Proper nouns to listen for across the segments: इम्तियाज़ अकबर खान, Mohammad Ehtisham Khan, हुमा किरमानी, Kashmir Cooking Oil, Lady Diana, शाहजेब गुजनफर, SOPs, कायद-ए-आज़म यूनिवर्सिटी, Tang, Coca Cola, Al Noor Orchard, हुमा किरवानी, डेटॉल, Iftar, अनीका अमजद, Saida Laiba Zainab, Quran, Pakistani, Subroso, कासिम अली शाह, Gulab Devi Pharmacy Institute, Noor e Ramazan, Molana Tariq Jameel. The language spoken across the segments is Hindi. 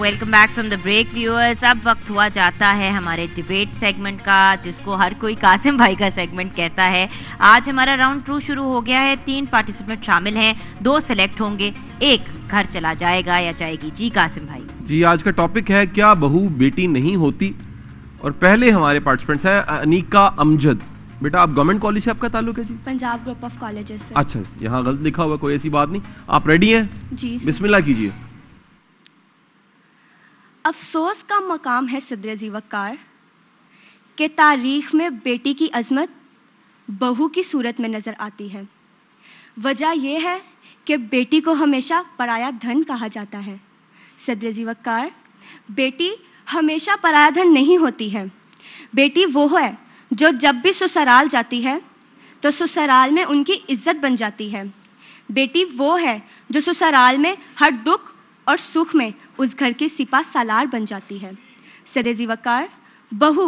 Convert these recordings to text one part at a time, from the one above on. Welcome back from the break viewers. अब वक्त हुआ जाता है हमारे डिबेट सेगमेंट का, जिसको हर कोई कासिम भाई का सेगमेंट कहता है। आज हमारा राउंड टू शुरू हो गया है। 3 पार्टिसिपेंट शामिल हैं, 2 सेलेक्ट होंगे, 1 घर चला जाएगा या जाएगी। जी कासिम भाई। जी आज का टॉपिक है क्या बहू बेटी नहीं होती, और पहले हमारे पार्टिसिपेंट्स हैं अनीका अमजद। बेटा आप गवर्नमेंट कॉलेज से आपका ताल्लुक है? जी पंजाब ग्रुप ऑफ कॉलेजेस से। अच्छा यहाँ गलत लिखा हुआ, कोई ऐसी बात नहीं। आप रेडी हैं? जी। बिस्मिल्लाह कीजिए। अफसोस का मकाम है सदर जी वक़ार के तारीख में बेटी की अजमत बहू की सूरत में नज़र आती है। वजह यह है कि बेटी को हमेशा पराया धन कहा जाता है। सदर जी वक़ार, बेटी हमेशा पराया धन नहीं होती है। बेटी वो है जो जब भी ससुराल जाती है तो ससुराल में उनकी इज्जत बन जाती है। बेटी वो है जो ससुराल में हर दुख और सुख में उस घर की सिपा सालार बन जाती है। सदर वक़ार, बहू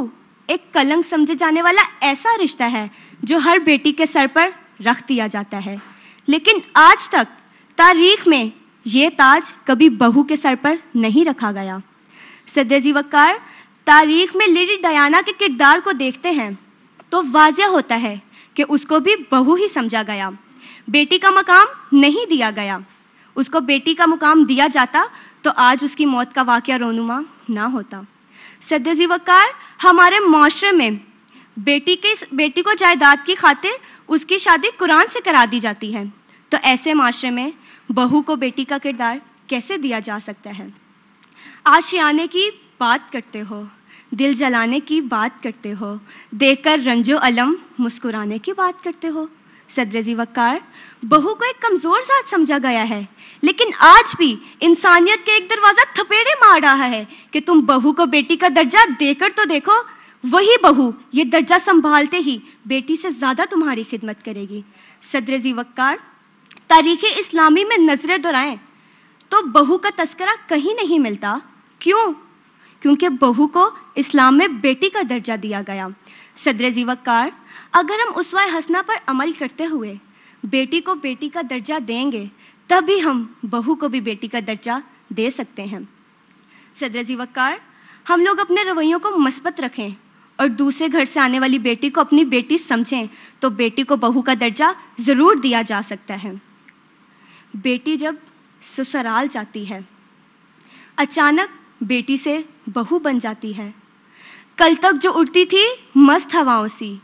एक कलंक समझे जाने वाला ऐसा रिश्ता है जो हर बेटी के सर पर रख दिया जाता है, लेकिन आज तक तारीख में ये ताज कभी बहू के सर पर नहीं रखा गया। सदर वक़ार, तारीख में लेडी डायना के किरदार को देखते हैं तो वाजह होता है कि उसको भी बहू ही समझा गया, बेटी का मकाम नहीं दिया गया। उसको बेटी का मुकाम दिया जाता तो आज उसकी मौत का वाक़या रोनुमा ना होता। सदर वक़ार, हमारे माशरे में बेटी को जायदाद की खातिर उसकी शादी कुरान से करा दी जाती है, तो ऐसे माशरे में बहू को बेटी का किरदार कैसे दिया जा सकता है। आशियाने की बात करते हो, दिल जलाने की बात करते हो, देखकर रंजो अलम मुस्कुराने की बात करते हो। सदर वक़ार, बहू को एक कमज़ोर जात समझा गया है, लेकिन आज भी इंसानियत के एक दरवाज़ा थपेड़े मार रहा है कि तुम बहू को बेटी का दर्जा देकर तो देखो, वही बहू ये दर्जा संभालते ही बेटी से ज़्यादा तुम्हारी खिदमत करेगी। सदर वक़ार, तारीख़ इस्लामी में नजरें दोहराएं तो बहू का तस्करा कहीं नहीं मिलता। क्यों? क्योंकि बहू को इस्लाम में बेटी का दर्जा दिया गया। सदर वक़ार, अगर हम उसवाए हसना पर अमल करते हुए बेटी को बेटी का दर्जा देंगे, तभी हम बहू को भी बेटी का दर्जा दे सकते हैं। सदर वक़ार, हम लोग अपने रवैयों को मस्बत रखें और दूसरे घर से आने वाली बेटी को अपनी बेटी समझें, तो बेटी को बहू का दर्जा ज़रूर दिया जा सकता है। बेटी जब ससुराल जाती है, अचानक बेटी से बहू बन जाती है। कल तक जो उड़ती थी मस्त हवाओं सी,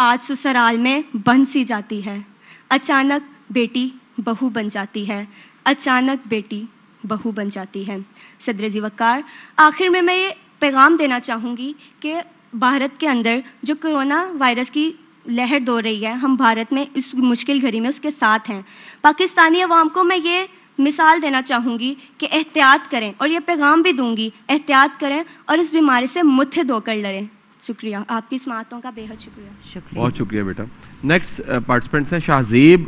आज ससुराल में बन सी जाती है। अचानक बेटी बहू बन जाती है, अचानक बेटी बहू बन जाती है। सदर वक़ार, आखिर में मैं ये पैगाम देना चाहूँगी कि भारत के अंदर जो कोरोना वायरस की लहर दौड़ रही है, हम भारत में इस मुश्किल घड़ी में उसके साथ हैं। पाकिस्तानी अवाम को मैं ये मिसाल देना चाहूँगी कि एहतियात करें, और ये पैगाम भी दूँगी, एहतियात करें और इस बीमारी से मुत्तहिद होकर लड़ें। शुक्रिया आपकी समातों का, बेहद शुक्रिया। बहुत शुक्रिया बेटा। नेक्स्ट पार्टिसिपेंट्स हैं शाहजेब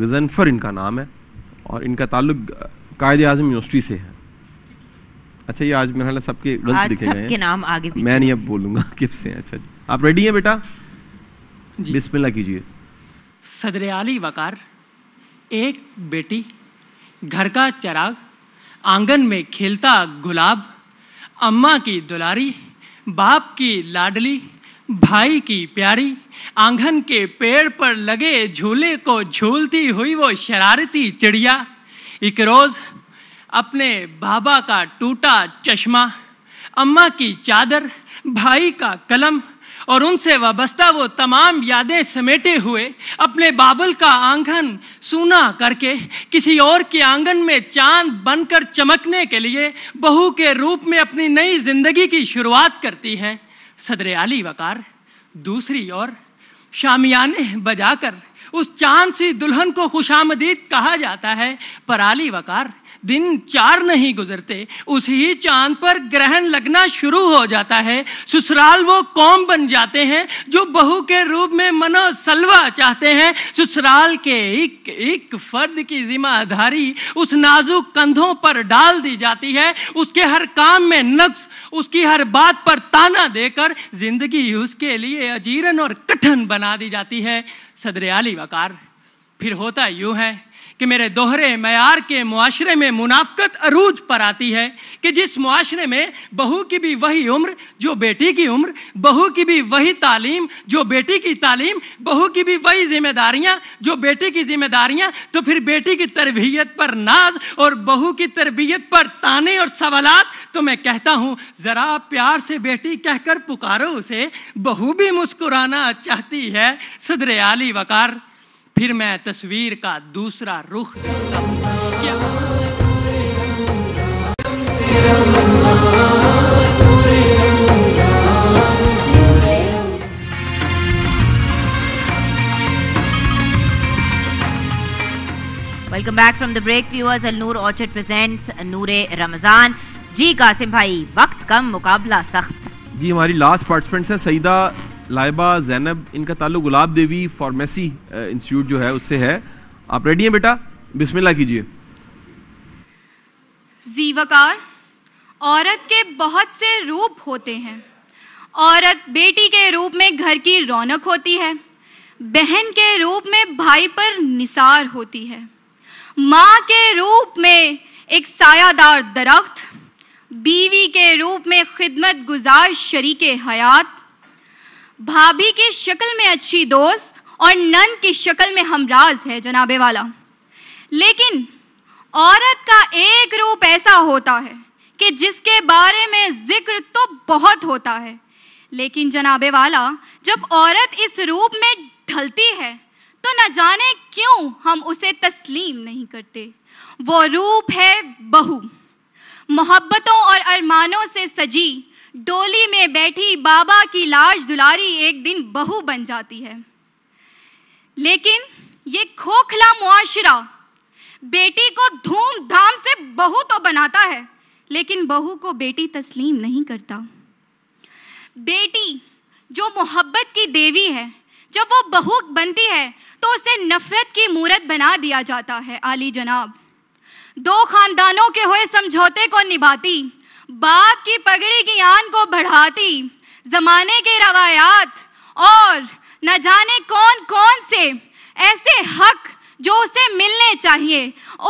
गुजनफर इनका नाम है, और इनका ताल्लुक कायद-ए-आज़म यूनिवर्सिटी से है। अच्छा ये आज मेरा सबके गलत लिखे गए हैं, नाम आगे पीछे मैं नहीं अब बोलूँगा किप से। अच्छा जी आप रेडी हैं बेटा? जी बिस्मिल्लाह कीजिए। सदर आली वक़ार, एक बेटी घर का चराग, आंगन में खेलता गुलाब, अम्मा की दुलारी, बाप की लाडली, भाई की प्यारी, आंगन के पेड़ पर लगे झूले को झूलती हुई वो शरारती चिड़िया, एक रोज़ अपने बाबा का टूटा चश्मा, अम्मा की चादर, भाई का कलम और उनसे वाबस्ता वो तमाम यादें समेटे हुए अपने बाबुल का आंगन सूना करके किसी और के आंगन में चांद बनकर चमकने के लिए बहू के रूप में अपनी नई जिंदगी की शुरुआत करती हैं। सदर आली वक़ार, दूसरी ओर शामियाने बजाकर उस चांद सी दुल्हन को खुशामदीद कहा जाता है, पर आली वक़ार दिन 4 नहीं गुजरते उसी चांद पर ग्रहण लगना शुरू हो जाता है। ससुराल वो कौम बन जाते हैं जो बहू के रूप में मनो सलवा चाहते हैं। ससुराल के एक एक फर्द की जिम्मेदारी उस नाजुक कंधों पर डाल दी जाती है। उसके हर काम में नक्श, उसकी हर बात पर ताना देकर जिंदगी उसके लिए अजीरन और कठिन बना दी जाती है। सदर आली वक़ार, फिर होता यूँ है कि मेरे दोहरे मयार के मुआशरे में मुनाफकत अरूज पर आती है कि जिस मुआशरे में बहू की भी वही उम्र जो बेटी की उम्र, बहू की भी वही तालीम जो बेटी की तालीम, बहू की भी वही जिम्मेदारियाँ जो बेटी की जिम्मेदारियाँ, तो फिर बेटी की तरबियत पर नाज और बहू की तरबियत पर ताने और सवालात। तो मैं कहता हूँ ज़रा प्यार से बेटी कहकर पुकारो उसे, बहू भी मुस्कुराना चाहती है सदरे आली वकार। फिर मैं तस्वीर का दूसरा रुख क्या welcome back from the break viewers. Al Noor orchard presents Noor ए रमजान। जी कासिम भाई, वक्त कम, मुकाबला सख्त। जी हमारी लास्ट पार्टिसिपेंट्स हैं सईदा लाइबा जैनब, इनका ताल्लुक गुलाब देवी फार्मेसी इंस्टीट्यूट जो है उससे है। आप रेडी हैं बेटा? बिस्मिल्लाह कीजिए। जी वकार, औरत के बहुत से रूप होते हैं। औरत बेटी के रूप में घर की रौनक होती है, बहन के रूप में भाई पर निसार होती है, माँ के रूप में एक सायादार दरख्त, बीवी के रूप में खिदमत गुजार शरीके हयात, भाभी की शक्ल में अच्छी दोस्त और नन की शक्ल में हमराज है जनाबे वाला। लेकिन औरत का एक रूप ऐसा होता है कि जिसके बारे में जिक्र तो बहुत होता है, लेकिन जनाबे वाला जब औरत इस रूप में ढलती है तो न जाने क्यों हम उसे तस्लीम नहीं करते। वो रूप है बहू। मोहब्बतों और अरमानों से सजी डोली में बैठी बाबा की लाश दुलारी एक दिन बहू बन जाती है। लेकिन ये खोखला मुआशरा बेटी को धूमधाम से बहू तो बनाता है, लेकिन बहू को बेटी तस्लीम नहीं करता। बेटी जो मोहब्बत की देवी है, जब वो बहू बनती है तो उसे नफरत की मूरत बना दिया जाता है। आली जनाब, दो खानदानों के हुए समझौते को निभाती, बाप की पगड़ी की आन को बढ़ाती, जमाने के रवायात और न जाने कौन कौन से ऐसे हक जो उसे मिलने चाहिए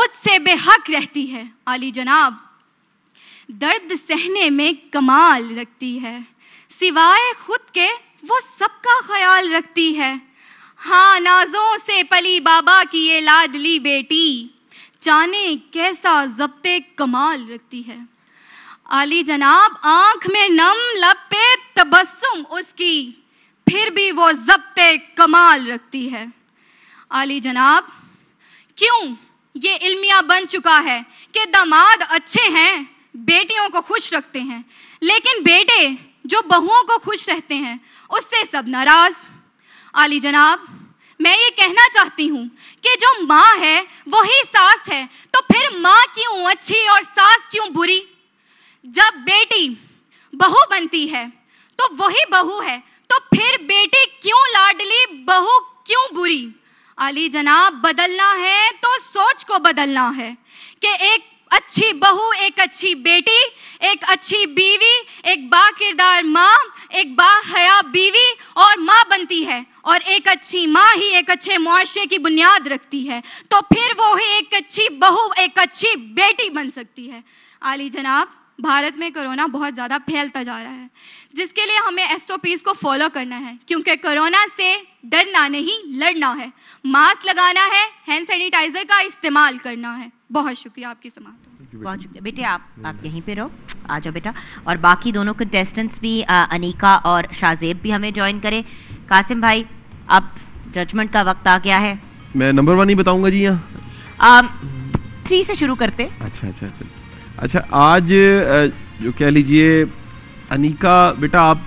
उससे बेहक रहती है। आली जनाब, दर्द सहने में कमाल रखती है, सिवाय खुद के वो सबका ख्याल रखती है। हाँ, नाजों से पली बाबा की ये लाडली बेटी जाने कैसा ज़ब्ते कमाल रखती है। आली जनाब, आंख में नम लब पे तबस्सुम उसकी, फिर भी वो ज़ब्ते कमाल रखती है। आली जनाब, क्यों ये इल्मिया बन चुका है कि दामाद अच्छे हैं, बेटियों को खुश रखते हैं, लेकिन बेटे जो बहुओं को खुश रहते हैं उससे सब नाराज। आली जनाब, मैं ये कहना चाहती हूँ कि जो माँ है वही सास है, तो फिर माँ क्यों अच्छी और सास क्यों बुरी? जब बेटी बहू बनती है तो वही बहू है, तो फिर बेटी क्यों लाडली, बहू क्यों बुरी? आली जनाब, बदलना है तो सोच को बदलना है कि एक अच्छी बहू, एक अच्छी बेटी, एक अच्छी बीवी, एक बाकिरदार माँ, एक बाहया बीवी और माँ बनती है, और एक अच्छी माँ ही एक अच्छे मुआशरे की बुनियाद रखती है, तो फिर वो ही एक अच्छी बहू, एक अच्छी बेटी बन सकती है। आली जनाब, भारत में कोरोना बहुत ज़्यादा फैलता जा रहा है, जिसके लिए हमें SOPs को फॉलो करना है, क्योंकि कोरोना से डरना नहीं, लड़ना है। मास्क लगाना है, हैंड सैनिटाइज़र का इस्तेमाल करना है। बहुत शुक्रिया आपकी समाप्त। बहुत शुक्रिया बेटे। आप यहीं पे रहो, आ जाओ बेटा। और बाकी दोनों कंटेस्टेंट्स भी, अनीका और शाहजेब भी हमें ज्वाइन करें। कासिम भाई, अब जजमेंट का वक्त आ गया है। मैं नंबर वन ही बताऊँगा जी। यहाँ 3 से शुरू करते। अच्छा अच्छा अच्छा, आज जो कह लीजिए अनीका बेटा आप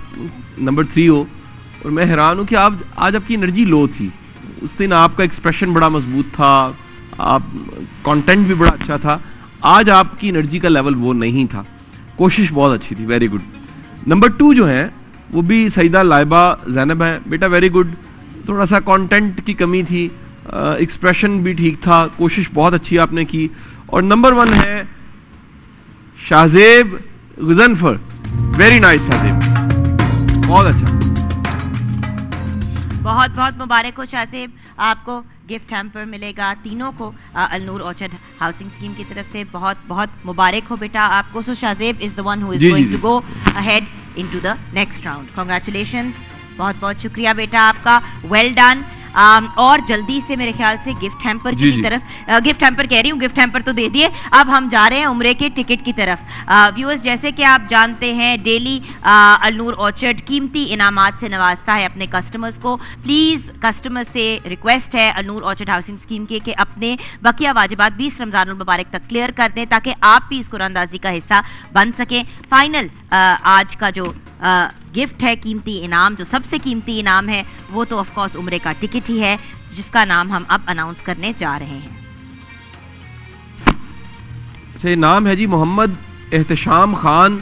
नंबर 3 हो, और मैं हैरान हूँ कि आप आज आपकी एनर्जी लो थी। उस दिन आपका एक्सप्रेशन बड़ा मजबूत था, आप कंटेंट भी बड़ा अच्छा था, आज आपकी एनर्जी का लेवल वो नहीं था, कोशिश बहुत अच्छी थी। Very good. नंबर 2 जो हैं वो भी सईदा लाइबा जैनब हैं। बेटा वेरी गुड, थोड़ा सा कंटेंट की कमी थी, एक्सप्रेशन भी ठीक था, कोशिश बहुत अच्छी आपने की। और नंबर 1 है शाहजेब गुजनफर। वेरी नाइस शाहजेब, बहुत अच्छा। बहुत बहुत मुबारक हो शाहज़ेब, आपको गिफ्ट हैम्पर मिलेगा तीनों को Al Noor orchard housing scheme की तरफ से। बहुत बहुत मुबारक हो बेटा आपको। So Shahzeb is the one who is going to go ahead into the next round. Congratulations, बहुत बहुत शुक्रिया बेटा आपका, वेल डन। और जल्दी से मेरे ख्याल से गिफ्ट हैम्पर की तरफ, गिफ्ट हैम्पर कह रही हूँ, गिफ्ट हैम्पर तो दे दिए, अब हम जा रहे हैं उम्रे के टिकट की तरफ। व्यूअर्स जैसे कि आप जानते हैं डेली अल नूर ऑर्चर्ड कीमती इनामात से नवाजता है अपने कस्टमर्स को। प्लीज़ कस्टमर से रिक्वेस्ट है Al Noor orchard housing scheme के कि अपने बकिया वाजिबात 20 रमज़ानुल मुबारक तक क्लियर कर दें ताकि आप भी इस कुरानंदाजी का हिस्सा बन सकें। फाइनल आज का जो गिफ्ट है, कीमती इनाम, जो सबसे कीमती इनाम है वो तो ऑफ कोर्स उम्रे का टिकट ही है, जिसका नाम हम अब अनाउंस करने जा रहे हैं। अच्छा, नाम है जी मोहम्मद एहतिशाम खान,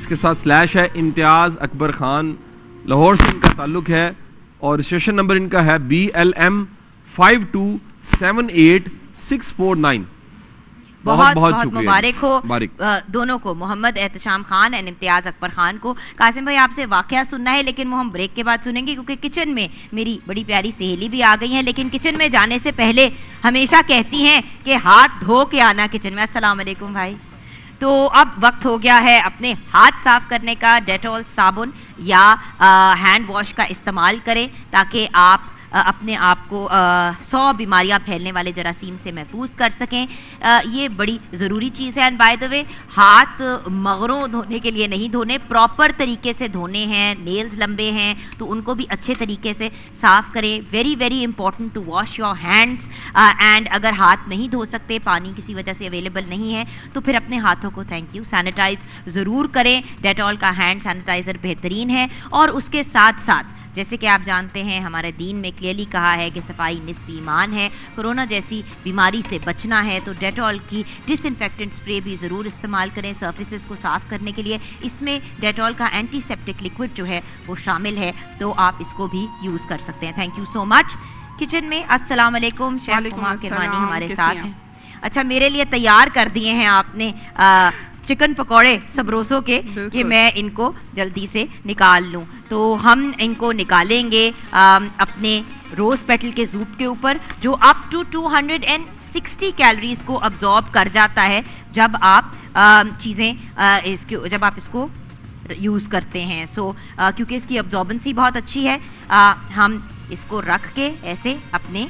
इसके साथ स्लैश है, इम्तियाज़ अकबर खान, लाहौर से इनका ताल्लुक है और रजिस्ट्रेशन नंबर इनका है BLM 5278649। बहुत बहुत, बहुत मुबारक हो दोनों को, मोहम्मद एहतिशाम खान एंड इम्तियाज़ अकबर खान को। कासिम भाई आपसे वाकया सुनना है लेकिन वो हम ब्रेक के बाद सुनेंगे, क्योंकि किचन में मेरी बड़ी प्यारी सहेली भी आ गई है, लेकिन किचन में जाने से पहले हमेशा कहती हैं कि हाथ धो के आना किचन में। अस्सलाम वालेकुम भाई। तो अब वक्त हो गया है अपने हाथ साफ करने का। डेटॉल साबुन या हैंड वॉश का इस्तेमाल करें ताकि आप अपने आप को 100 बीमारियां फैलने वाले जरासीम से महफूज कर सकें। ये बड़ी ज़रूरी चीज़ है। एंड बाय द वे, हाथ मगरों धोने के लिए नहीं धोने, प्रॉपर तरीके से धोने हैं। नेल्स लंबे हैं तो उनको भी अच्छे तरीके से साफ़ करें। Very very important to wash your hands. And अगर हाथ नहीं धो सकते, पानी किसी वजह से अवेलेबल नहीं है, तो फिर अपने हाथों को थैंक यू सैनिटाइज़ ज़रूर करें। डेटॉल का हैंड सैनिटाइज़र बेहतरीन है। और उसके साथ साथ जैसे कि आप जानते हैं हमारे दीन में क्लियरली कहा है कि सफाई निस्फ़ ईमान है। कोरोना जैसी बीमारी से बचना है तो डेटॉल की डिसइंफेक्टेंट स्प्रे भी ज़रूर इस्तेमाल करें सरफेसेस को साफ़ करने के लिए। इसमें डेटॉल का एंटीसेप्टिक लिक्विड जो है वो शामिल है, तो आप इसको भी यूज़ कर सकते हैं। Thank you so much. Kitchen में अस्सलाम वालेकुम, शेफ हुमा किरमानी हमारे साथ हैं। अच्छा, मेरे लिए तैयार कर दिए हैं आपने चिकन पकौड़े सबरोसो के, कि मैं इनको जल्दी से निकाल लूँ। तो हम इनको निकालेंगे अपने रोज़ पेटल के सूप के ऊपर, जो अप टू 260 कैलोरीज को अब्जॉर्ब कर जाता है जब आप इसको यूज़ करते हैं। सो क्योंकि इसकी अब्जॉर्बेंसी बहुत अच्छी है, हम इसको रख के ऐसे अपने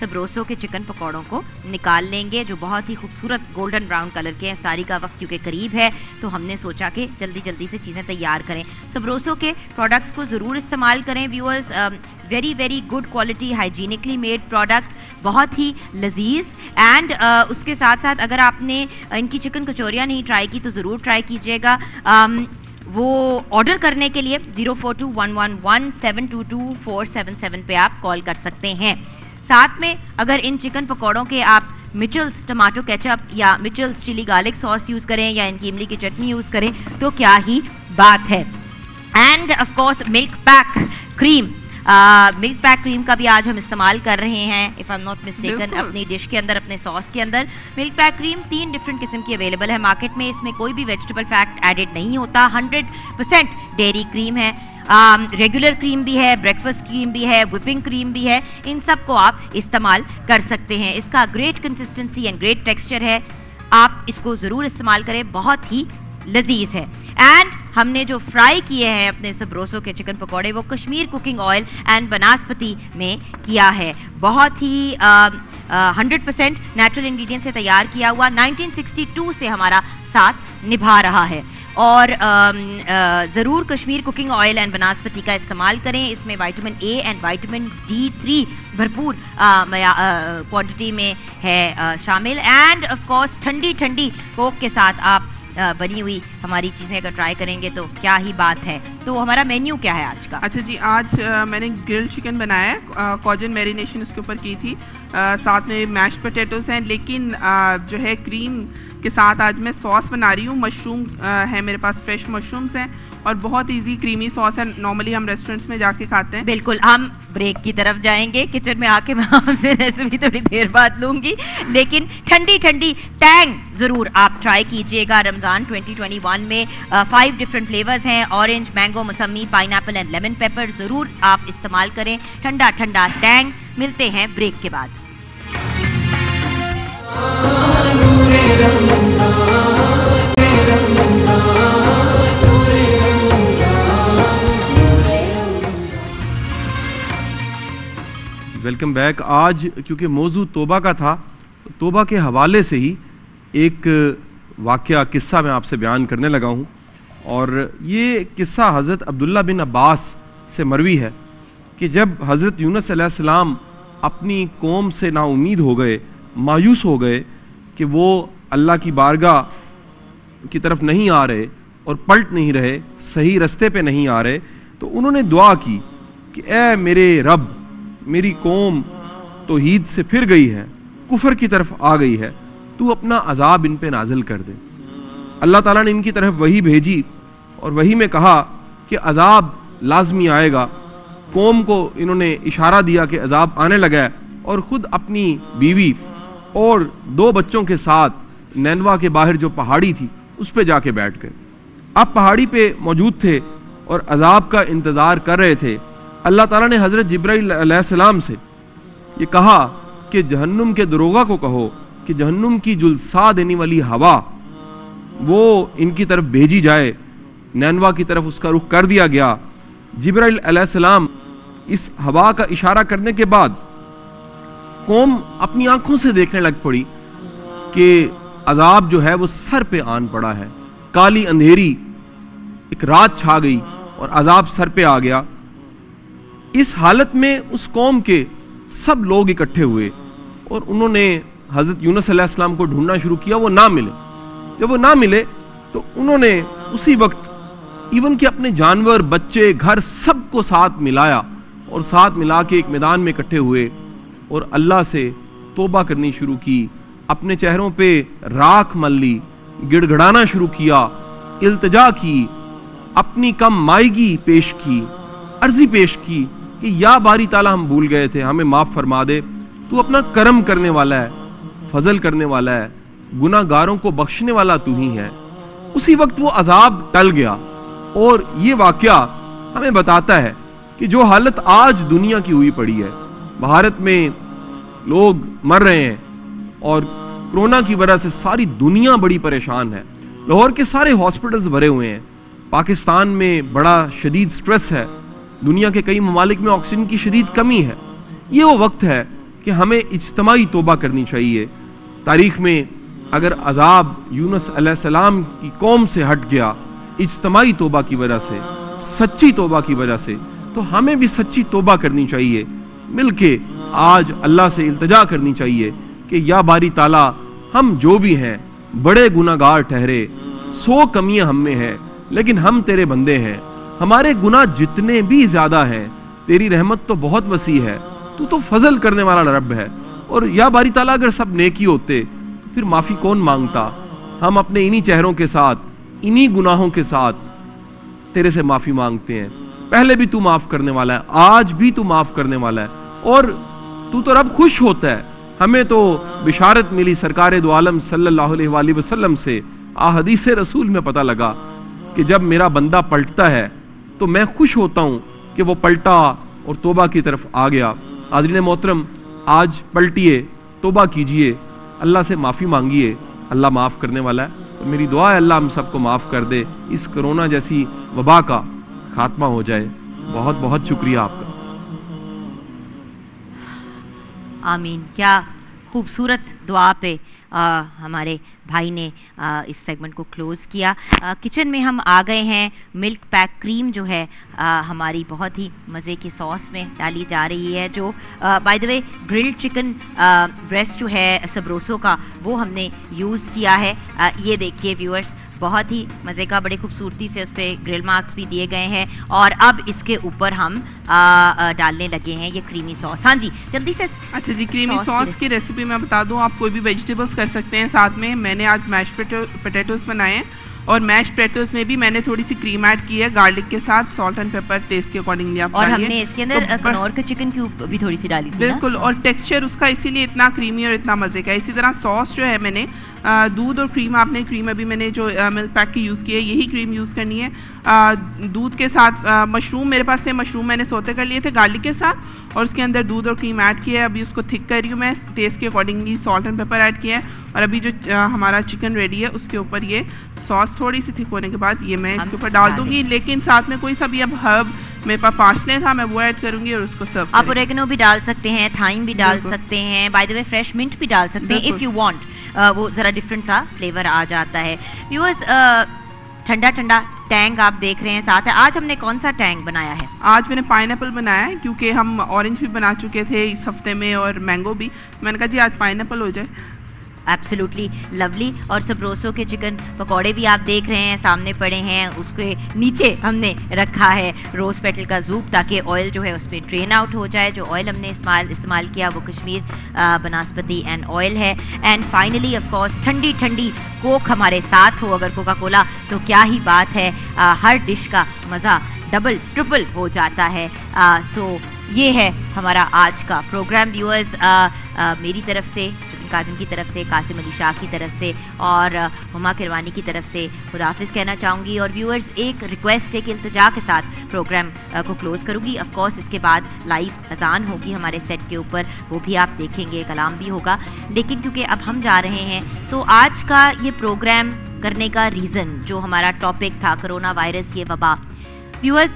सबरोसो के चिकन पकौड़ों को निकाल लेंगे, जो बहुत ही खूबसूरत गोल्डन ब्राउन कलर के हैं। इफ्तारी का वक्त क्योंकि करीब है तो हमने सोचा कि जल्दी जल्दी से चीज़ें तैयार करें। सबरोसो के प्रोडक्ट्स को ज़रूर इस्तेमाल करें viewers. Very very good quality hygienically made products, बहुत ही लजीज। एंड उसके साथ साथ अगर आपने इनकी चिकन कचौरियाँ नहीं ट्राई की तो ज़रूर ट्राई कीजिएगा। वो ऑर्डर करने के लिए 042111722477 पे आप कॉल कर सकते हैं। साथ में अगर इन चिकन पकौड़ों के आप मिचल्स टमाटो केचप या Mitchell's chilli garlic sauce use करें या इनकी इमली की चटनी यूज़ करें तो क्या ही बात है। And of course milk pack cream, milk pack cream का भी आज हम इस्तेमाल कर रहे हैं if I am not mistaken, अपनी डिश के अंदर, अपने सॉस के अंदर। मिल्क पैक क्रीम 3 डिफरेंट किस्म की अवेलेबल है मार्केट में। इसमें कोई भी वेजिटेबल फैट एडेड नहीं होता, 100% डेयरी क्रीम है। रेगुलर क्रीम भी है, ब्रेकफास्ट क्रीम भी है, व्हिपिंग क्रीम भी है। इन सब को आप इस्तेमाल कर सकते हैं। इसका great consistency and great texture है, आप इसको ज़रूर इस्तेमाल करें, बहुत ही लजीज है। एंड हमने जो फ्राई किए हैं अपने सबरोसो के चिकन पकौड़े वो कश्मीर कुकिंग ऑयल एंड बनास्पति में किया है। बहुत ही 100% नेचुरल इंग्रेडिएंट से तैयार किया हुआ, 1962 से हमारा साथ निभा रहा है। और ज़रूर कश्मीर कुकिंग ऑयल एंड बनास्पति का इस्तेमाल करें। इसमें vitamin A and vitamin D3 भरपूर क्वांटिटी में है शामिल। एंड ऑफ कोर्स ठंडी ठंडी कोक के साथ आप बनी हुई हमारी चीज़ें अगर ट्राई करेंगे तो क्या ही बात है। तो हमारा मेन्यू क्या है आज का? अच्छा जी, आज मैंने ग्रिल्ड चिकन बनाया है, कॉजन मैरिनेशन उसके ऊपर की थी, साथ में मैश पोटैटोज़ हैं, लेकिन जो है क्रीम के साथ आज मैं सॉस बना रही हूँ। मशरूम है मेरे पास, फ्रेश मशरूम्स हैं और बहुत इजी क्रीमी सॉस है, नॉर्मली हम रेस्टोरेंट्स में जाके खाते हैं। बिल्कुल, हम ब्रेक की तरफ जाएंगे। किचन में आके मैं आपसे रेसिपी थोड़ी देर बाद लूँगी, लेकिन ठंडी ठंडी टैंग ज़रूर आप ट्राई कीजिएगा। रमज़ान 2021 में 5 डिफरेंट फ्लेवर्स हैं, ऑरेंज, मैंगो, मौसमी, पाइनएप्पल एंड लेमन पेपर। ज़रूर आप इस्तेमाल करें ठंडा ठंडा टैंग। मिलते हैं ब्रेक के बाद। Welcome back. आज क्योंकि मौजू तोबा का था, तोबा के हवाले से ही एक वाक़या किस्सा मैं आपसे बयान करने लगा हूँ। और ये किस्सा हज़रत अब्दुल्ला बिन अब्बास से मरवी है कि जब हज़रत यूनुस अलैहिस्सलाम अपनी कौम से नाउमीद हो गए, मायूस हो गए कि वो अल्लाह की बारगाह की तरफ नहीं आ रहे और पलट नहीं रहे, सही रास्ते पे नहीं आ रहे, तो उन्होंने दुआ की कि ऐ मेरे रब, मेरी कौम तौहीद से फिर गई है, कुफर की तरफ आ गई है, तू अपना अजाब इन पे नाजिल कर दे। अल्लाह ताला ने इनकी तरफ वही भेजी और वही में कहा कि अजाब लाजमी आएगा। कौम को इन्होंने इशारा दिया कि अजाब आने लगा है और ख़ुद अपनी बीवी और 2 बच्चों के साथ नैनवा के बाहर जो पहाड़ी थी उस पर जाके बैठ गए। आप पहाड़ी पे मौजूद थे और अजाब का इंतज़ार कर रहे थे। अल्लाह ताला ने हज़रत जिब्राईल अलैहिस्सलाम से ये कहा कि जहन्नुम के दरोगा को कहो कि जहन्नुम की जुलसा देने वाली हवा वो इनकी तरफ भेजी जाए। नैनवा की तरफ उसका रुख कर दिया गया। जिब्राईल अलैहिस्सलाम इस हवा का इशारा करने के बाद कौम अपनी आंखों से देखने लग पड़ी कि अजाब जो है वो सर पे आन पड़ा है। काली अंधेरी एक रात छा गई और अजाब सर पे आ गया। इस हालत में उस कौम के सब लोग इकट्ठे हुए और उन्होंने हज़रत यूनुस अलैहिस्सलाम को ढूंढना शुरू किया, वो ना मिले। जब वो ना मिले तो उन्होंने उसी वक्त इवन कि अपने जानवर, बच्चे, घर सबको साथ मिलाया और साथ मिला के एक मैदान में इकट्ठे हुए और अल्लाह से तौबा करनी शुरू की, अपने चेहरों पे राख मल ली, गिड़गड़ाना शुरू किया, इल्तिजा की, अपनी कम मायगी पेश की, अर्जी पेश की कि या बारी ताला हम भूल गए थे, हमें माफ़ फरमा दे, तू अपना करम करने वाला है, फजल करने वाला है, गुनाहगारों को बख्शने वाला तू ही है। उसी वक्त वो अजाब टल गया। और ये वाक़या हमें बताता है कि जो हालत आज दुनिया की हुई पड़ी है, भारत में लोग मर रहे हैं और कोरोना की वजह से सारी दुनिया बड़ी परेशान है, लाहौर के सारे हॉस्पिटल्स भरे हुए हैं, पाकिस्तान में बड़ा शदीद स्ट्रेस है, दुनिया के कई ममालिक में ऑक्सीजन की शदीद कमी है। ये वो वक्त है कि हमें इज्तमाई तौबा करनी चाहिए। तारीख़ में अगर अजाब यूनुस अलैहिस्सलाम की कौम से हट गया इज्तमाई तौबा की वजह से, सच्ची तौबा की वजह से, तो हमें भी सच्ची तौबा करनी चाहिए। मिलके आज अल्लाह से इल्तिजा करनी चाहिए कि या बारी ताला, हम जो भी हैं बड़े गुनाहगार ठहरे, 100 कमियां हम में हैं, लेकिन हम तेरे बंदे हैं, हमारे गुनाह जितने भी ज़्यादा हैं, तेरी रहमत तो बहुत वसी है, तू तो फजल करने वाला रब है। और या बारी ताला अगर सब नेकी होते तो फिर माफ़ी कौन मांगता। हम अपने इन्हीं चेहरों के साथ, इन्हीं गुनाहों के साथ तेरे से माफ़ी मांगते हैं। पहले भी तू माफ़ करने वाला है, आज भी तू माफ़ करने वाला है और तू तो रब खुश होता है। हमें तो बिशारत मिली सरकार दो आलम सल्लल्लाहु अलैहि वसल्लम से, अहदीस रसूल में पता लगा कि जब मेरा बंदा पलटता है तो मैं खुश होता हूँ कि वो पलटा और तौबा की तरफ आ गया। हाज़रीन मोहतरम, आज पलटिए, तौबा कीजिए, अल्लाह से माफ़ी मांगिए, अल्लाह माफ़ करने वाला है। तो मेरी दुआ है अल्लाह हम सबको माफ़ कर दे, इस कोरोना जैसी वबा का खात्मा हो जाए। बहुत बहुत शुक्रिया आपका। आमीन। क्या खूबसूरत दुआ पे हमारे भाई ने इस सेगमेंट को क्लोज़ किया। किचन में हम आ गए हैं। मिल्क पैक क्रीम जो है हमारी बहुत ही मज़े के सॉस में डाली जा रही है, जो by the way grilled chicken breast जो है सबरोसो का, वो हमने यूज़ किया है। ये देखिए व्यूअर्स, बहुत ही मज़े का, बड़े खूबसूरती से उस पर ग्रिल मार्क्स भी दिए गए हैं और अब इसके ऊपर हम डालने लगे हैं ये क्रीमी सॉस। हाँ जी जल्दी से। अच्छा जी, क्रीमी सॉस की रेसिपी मैं बता दूं, आप कोई भी वेजिटेबल्स कर सकते हैं साथ में। मैंने आज मैश पोटैटोज़ बनाए हैं और मैश पोटैटोज़ में भी मैंने थोड़ी सी क्रीम ऐड की है गार्लिक के साथ, सॉल्ट एंड पेपर टेस्ट के अकॉर्डिंगली आप। और हमने इसके अंदर कनौर का चिकन क्यूब भी थोड़ी सी डाली थी। बिल्कुल, और टेक्सचर उसका इसीलिए इतना क्रीमी और इतना मज़े का। इसी तरह सॉस जो है मैंने दूध और क्रीम, आपने क्रीम अभी मैंने जो मिल्क पैक की यूज़ की है यही क्रीम यूज़ करनी है दूध के साथ। मशरूम मेरे पास थे, मशरूम मैंने सोते कर लिए थे गार्लिक के साथ और उसके अंदर दूध और क्रीम ऐड किया है। अभी उसको थिक कर रही हूँ मैं, टेस्ट के accordingly salt and pepper add किया है। और अभी जो हमारा चिकन रेडी है उसके ऊपर ये सॉस थोड़ी सी थिक होने के बाद ये मैं इसके ऊपर डाल दूँगी, लेकिन साथ में कोई सा भी अब हर्ब मेरे पास पार्सले था मैं वो ऐड करूंगी और उसको सर्व। आप ओरेगनो भी डाल सकते हैं, थाइम भी डाल सकते हैं, by the way fresh mint भी डाल सकते हैं इफ़ यू वांट, वो ज़रा डिफरेंट सा फ्लेवर आ जाता है। व्यूअर्स ठंडा ठंडा टैंग आप देख रहे हैं साथ है। आज हमने कौन सा टैंग बनाया है? आज मैंने पाइनएप्पल बनाया है क्योंकि हम ऑरेंज भी बना चुके थे इस हफ्ते में और मैंगो भी, मैंने कहा जी आज पाइनएप्पल हो जाए। Absolutely lovely. और सबरोसो के चिकन पकौड़े भी आप देख रहे हैं सामने पड़े हैं, उसके नीचे हमने रखा है रोज़ पेटल का जूप ताकि ऑयल जो है उसमें ड्रेन आउट हो जाए। जो ऑयल हमने इस्तेमाल किया वो कश्मीर बनास्पति एंड ऑयल है। एंड फाइनली ऑफ कोर्स ठंडी ठंडी कोक हमारे साथ हो, अगर कोका कोला तो क्या ही बात है, हर डिश का मज़ा डबल ट्रिपल हो जाता है। सो ये है हमारा आज का प्रोग्राम व्यूअर्स, मेरी तरफ से, काज़िम की तरफ से, कासिम अली शाह की तरफ से और हुमा किरवानी की तरफ से खुदाफिज़ कहना चाहूँगी। और व्यूअर्स एक रिक्वेस्ट, एक इल्तिजा के साथ प्रोग्राम को क्लोज़ करूँगी। ऑफ कोर्स इसके बाद लाइव अजान होगी हमारे सेट के ऊपर, वो भी आप देखेंगे, कलाम भी होगा। लेकिन क्योंकि अब हम जा रहे हैं तो आज का ये प्रोग्राम करने का रीज़न जो हमारा टॉपिक था कोरोना वायरस ये वबा, व्यूअर्स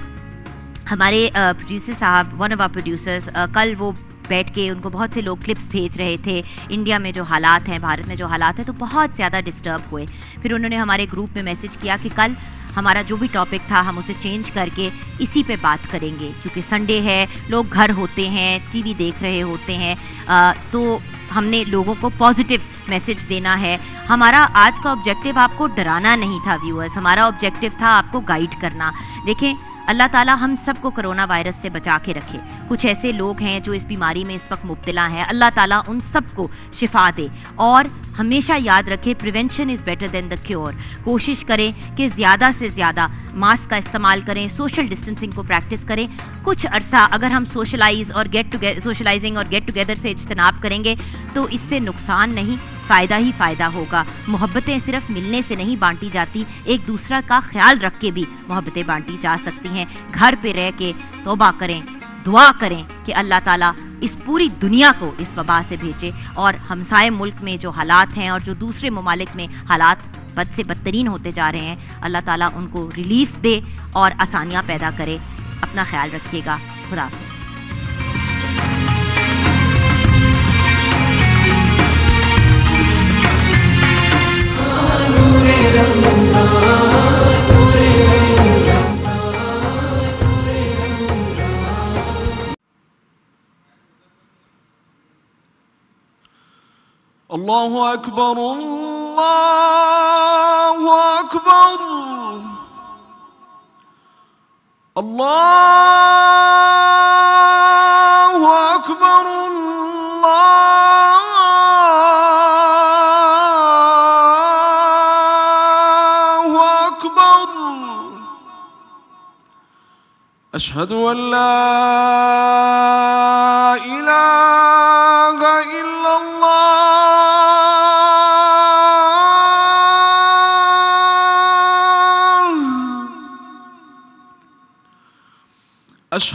हमारे प्रोड्यूसर साहब, वन ऑफ आवर प्रोड्यूसर्स, कल वो बैठ के उनको बहुत से लोग क्लिप्स भेज रहे थे, इंडिया में जो हालात हैं, भारत में जो हालात हैं, तो बहुत ज़्यादा डिस्टर्ब हुए। फिर उन्होंने हमारे ग्रुप में मैसेज किया कि कल हमारा जो भी टॉपिक था हम उसे चेंज करके इसी पे बात करेंगे क्योंकि संडे है, लोग घर होते हैं, टीवी देख रहे होते हैं, तो हमने लोगों को पॉजिटिव मैसेज देना है। हमारा आज का ऑब्जेक्टिव आपको डराना नहीं था व्यूअर्स, हमारा ऑब्जेक्टिव था आपको गाइड करना। देखें अल्लाह ताला हम सबको कोरोना वायरस से बचा के रखे, कुछ ऐसे लोग हैं जो इस बीमारी में इस वक्त मुब्तला हैं, अल्लाह ताला उन सबको शिफा दे। और हमेशा याद रखें prevention is better than the cure. कोशिश करें कि ज़्यादा से ज़्यादा मास्क का इस्तेमाल करें, सोशल डिस्टेंसिंग को प्रैक्टिस करें। कुछ अरसा अगर हम सोशलाइजिंग और गेट टुगेदर से इज्तनाब करेंगे तो इससे नुकसान नहीं, फ़ायदा ही फ़ायदा होगा। मोहब्बतें सिर्फ मिलने से नहीं बांटी जाती, एक दूसरा का ख्याल रख के भी मोहब्बतें बांटी जा सकती हैं। घर पे रह के तौबा करें, दुआ करें कि अल्लाह ताला इस पूरी दुनिया को इस वबा से भेजे। और हमसाए मुल्क में जो हालात हैं और जो दूसरे ममालिक में हालात बद से बदतरीन होते जा रहे हैं, अल्लाह ताला उनको रिलीफ दे और आसानियाँ पैदा करे। अपना ख्याल रखिएगा, खुदा हाफ़िज़। Allahu Akbar, Allahu Akbar, Allahu Akbar, Allahu Akbar. Ashhadu an la ilaha illallah.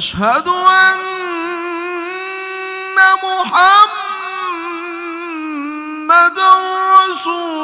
أشهد أن محمدًا رسول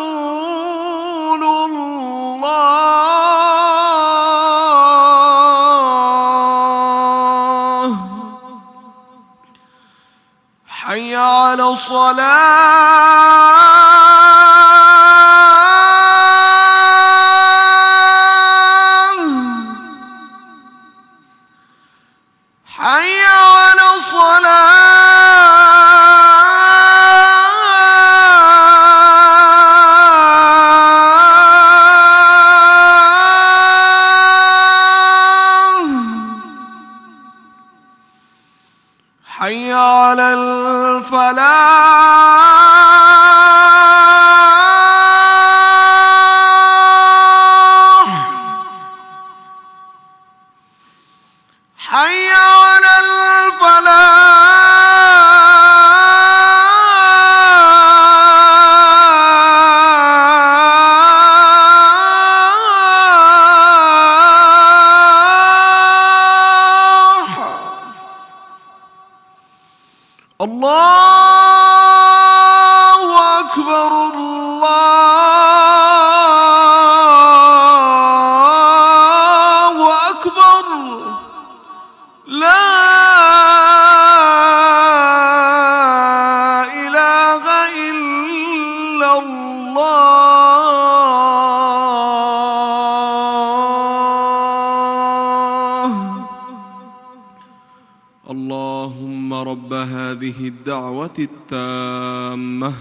التامة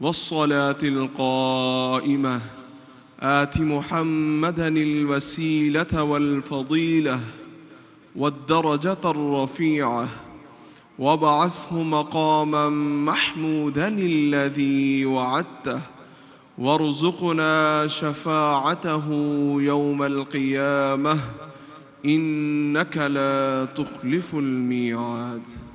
والصلاة القائمة آت محمدا الوسيلة والفضيلة والدرجة الرفيعة وابعثه مقاما محمودا الذي وعدته وارزقنا شفاعته يوم القيامة إنك لا تخلف الميعاد.